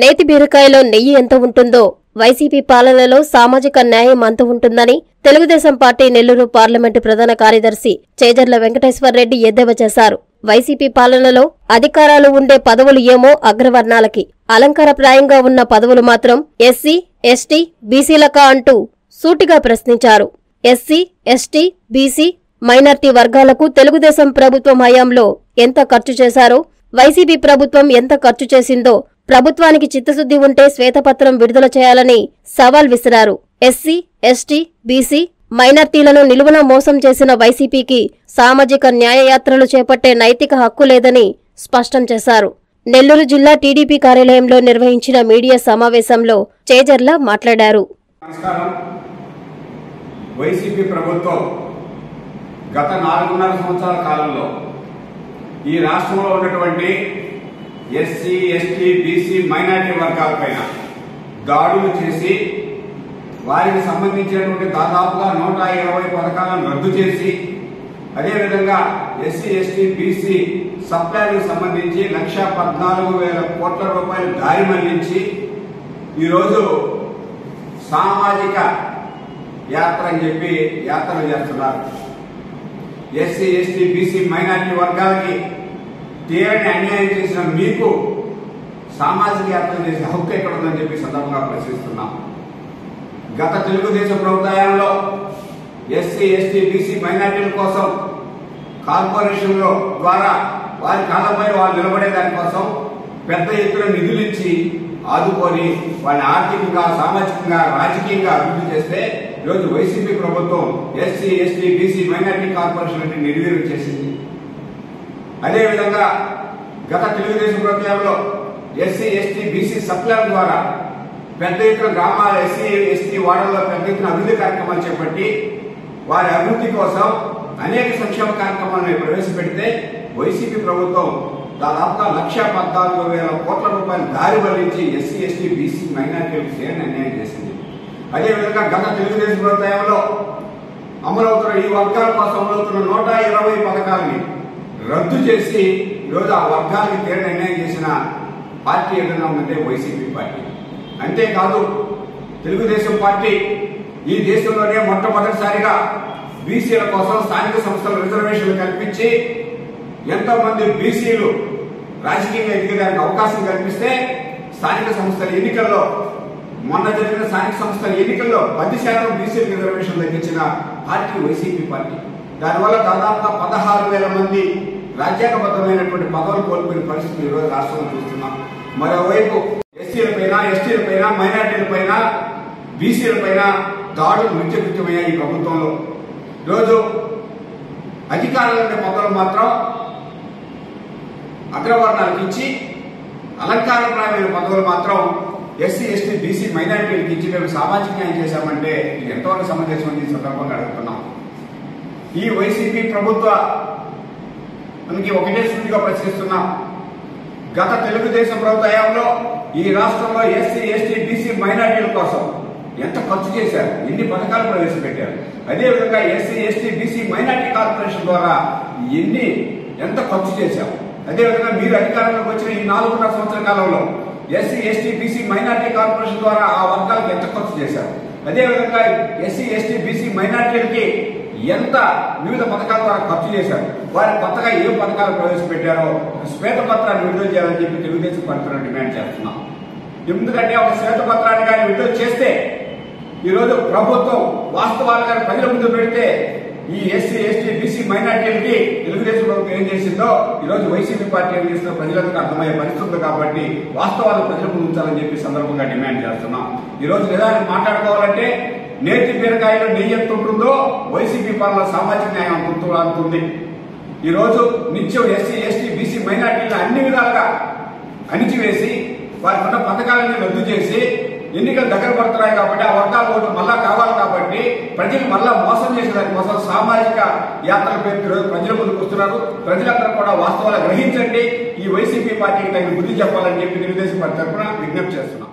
నేతి బీరకాయలో నెయ్యి ఎంత ఉంటుందో వైసీపీ పాలనలో సామాజిక న్యాయం అంత ఉంటుందని తెలుగుదేశం పార్టీ నెల్లూరు పార్లమెంటు ప్రధాన కార్యదర్శి చేజర్ల వెంకటేశ్వర్రెడ్డి ఎద్దేవా చేశారు. వైసీపీ పాలనలో అధికారాలు ఉండే పదవులు ఏమో అగ్రవర్ణాలకి, అలంకారప్రాయంగా ఉన్న పదవులు మాత్రం ఎస్సీ, ఎస్టీ, బీసీలకా అంటూ సూటిగా ప్రశ్నించారు. ఎస్సీ, ఎస్టీ, బీసీ, మైనార్టీ వర్గాలకు తెలుగుదేశం ప్రభుత్వం హయాంలో ఎంత ఖర్చు చేశారో, వైసీపీ ప్రభుత్వం ఎంత ఖర్చు చేసిందో, ప్రభుత్వానికి చిత్తశుద్ధి ఉంటే శ్వేతపత్రం విడుదల చేయాలని సవాల్ విసిరారు. ఎస్సీ, ఎస్టీ, బీసీ, మైనార్టీలను నిలువున మోసం చేసిన వైసీపీకి సామాజిక న్యాయయాత్రలు చేపట్టే నైతిక హక్కు లేదని స్పష్టం చేశారు. నెల్లూరు జిల్లా టీడీపీ కార్యాలయంలో నిర్వహించిన మీడియా సమావేశంలో చేజర్ల మాట్లాడారు. వైసీపీ ప్రభుత్వం గత 4.5 సంవత్సరాల కాలంలో ఈ రాష్ట్రంలో ఉన్నటువంటి ఎస్సీ, ఎస్టీ, బీసీ, మైనారిటీ వర్గాలపైన దాడులు చేసి వారికి సంబంధించినటువంటి దాదాపుగా 120 పథకాలను రద్దు చేసి, అదేవిధంగా ఎస్సీ, ఎస్టీ, బీసీ సప్లైలకు సంబంధించి 1,14,000 కోట్ల రూపాయలు దారి మళ్లించి ఈరోజు సామాజిక యాత్ర అని చెప్పి యాత్రలు చేస్తున్నారు. ఎస్సీ, ఎస్టీ, బీసీ, మైనారిటీ వర్గాలకి తీరని అన్యాయం చేసిన మీకు సామాజిక యాత్ర చేసే హక్కు ఎక్కడ ఉందని చెప్పి సందర్భంగా ప్రశ్నిస్తున్నాం. గత తెలుగుదేశం ప్రభుత్వంలో ఎస్సీ, ఎస్టీ, బీసీ, మైనారిటీల కోసం కార్పొరేషన్ల ద్వారా వారి కాలంపై వాళ్ళు నిలబడే దానికోసం పెద్ద ఎత్తున నిధులు ఇచ్చి ఆదుకొని వాళ్ళని ఆర్థికంగా, సామాజికంగా, రాజకీయంగా అభివృద్ధి చేస్తే ఈరోజు వైసీపీ ప్రభుత్వం SC, ST, BC, minority corporation నిర్వీర్యం చేసింది. అదేవిధంగా గత తెలుగుదేశం ప్రభుత్వంలో ఎస్సీ, ఎస్టీ, బీసీ సప్లైల ద్వారా పెద్ద ఎత్తున గ్రామాల ఎస్సీ, ఎస్టీ వార్డుల్లో పెద్ద ఎత్తున అభివృద్ధి కార్యక్రమాలు చేపట్టి వారి అభివృద్ధి కోసం అనేక సంక్షేమ కార్యక్రమాలను ప్రవేశపెడితే వైసీపీ ప్రభుత్వం దాదాపుగా 1,14,000 కోట్ల రూపాయలు దారి మళ్లించి ఎస్సీ, ఎస్టీ, బీసీ, మైనార్టీలకు చేరని అన్యాయం చేసింది. అదేవిధంగా గత తెలుగుదేశం ప్రభుత్వంలో అమలవుతున్న ఈ వర్గాల కోసం అమలవుతున్న 120 పథకాలని రద్దు చేసి ఈరోజు ఆ వర్గానికి తీరని అన్యాయం చేసిన పార్టీ ఏదైనా ఉందంటే వైసీపీ పార్టీ. అంతేకాదు, తెలుగుదేశం పార్టీ ఈ దేశంలోనే మొట్టమొదటిసారిగా బీసీల కోసం స్థానిక సంస్థల రిజర్వేషన్లు కల్పించి ఎంతో మంది బీసీలు రాజకీయంగా ఎదిగడానికి అవకాశం కల్పిస్తే స్థానిక సంస్థల ఎన్నికల్లో, మొన్న జరిగిన స్థానిక సంస్థల ఎన్నికల్లో 10% బీసీల రిజర్వేషన్ తగ్గించిన పార్టీ వైసీపీ పార్టీ. దానివల్ల దాదాపుగా 16,000 మంది రాజ్యాంగబద్ధమైనటువంటి పదవులు కోల్పోయిన పరిస్థితులు ఈరోజు రాష్ట్రంలో చూస్తున్నాం. మరోవైపు ఎస్సీల పైన, ఎస్టీల పైన, మైనార్టీల పైన, బీసీల పైన దాడులు నిత్యకృత్యమయ్యాయి ఈ ప్రభుత్వంలో. ఈరోజు అధికారంలో ఉండే పదవులు మాత్రం అగ్రవర్ణాలకు ఇచ్చి, అలంకారప్రాయమైన పదవులు మాత్రం ఎస్సీ, ఎస్టీ, బీసీ, మైనార్టీలకు ఇచ్చి మేము సామాజిక న్యాయం చేశామంటే ఇది ఎంతవరకు సమంజసమని ఈ సందర్భంగా అడుగుతున్నాం. ఈ వైసీపీ ప్రభుత్వానికి ఒకటే సూటిగా ప్రశ్నిస్తున్నాం. గత తెలుగుదేశం ప్రభుత్వంలో ఈ రాష్ట్రంలో ఎస్సీ, ఎస్టీ, బీసీ, మైనార్టీల కోసం ఎంత ఖర్చు చేశారు, ఎన్ని పథకాలు ప్రవేశపెట్టారు, అదేవిధంగా SC, ST, BC, minority corporation ద్వారా ఎంత ఖర్చు చేశారు, అదేవిధంగా మీరు అధికారంలోకి వచ్చిన ఈ 4.5 సంవత్సరాల కాలంలో SC, ST, BC, minority corporation ద్వారా ఆ వర్గాలకు ఎంత ఖర్చు చేశారు, అదేవిధంగా ఎస్సీ, ఎస్టీ, బీసీ, మైనార్టీలకి ఎంత వివిధ పథకాల ద్వారా ఖర్చు చేశారు, వారి కొత్తగా ఏ పథకాలు ప్రవేశపెట్టారో శ్వేతపత్రాన్ని విడుదల చేయాలని చెప్పి తెలుగుదేశం పార్టీ డిమాండ్ చేస్తున్నాం. ఎందుకంటే ఒక శ్వేతపత్రాన్ని కానీ విడుదల చేస్తే ఈరోజు ప్రభుత్వం వాస్తవాలు కానీ ప్రజల ముందు పెడితే ఈ ఎస్సీ, ఎస్టీ, బీసీ, మైనార్టీలకి తెలుగుదేశం ప్రభుత్వం ఏం చేసిందో ఈరోజు వైసీపీ పార్టీ ఏం చేసిందో ప్రజలకు అర్థమయ్యే పరిస్థితులు కాబట్టి వాస్తవాలు ప్రజల ముందు ఉంచాలని చెప్పి సందర్భంగా డిమాండ్ చేస్తున్నాం. ఈరోజు నిజానికి మాట్లాడుకోవాలంటే నేతి బీరకాయలో నెయ్యి ఎంత ఉంటుందో వైసీపీ పాలన సామాజిక న్యాయం గుర్తులాడుతుంది. ఈరోజు నిత్యం ఎస్సీ, ఎస్టీ, బీసీ, మైనార్టీలను అన్ని విధాలుగా అణిచివేసి వారికి ఉన్న పథకాలన్నీ రద్దు చేసి ఎన్నికలు దగ్గర పడుతున్నాయి కాబట్టి ఆ వర్గాల ఓట్లు మళ్ళా కావాలి కాబట్టి ప్రజలు మళ్ళా మోసం చేసే దానికోసం సామాజిక యాత్రల పేరు ఈరోజు ప్రజల ముందుకు వస్తున్నారు. ప్రజలందరూ కూడా వాస్తవాలు గ్రహించండి, ఈ వైసీపీ పార్టీకి తగిన బుద్ధి చెప్పాలని చెప్పి తెలుగుదేశం పార్టీ తరఫున విజ్ఞప్తి చేస్తున్నాం.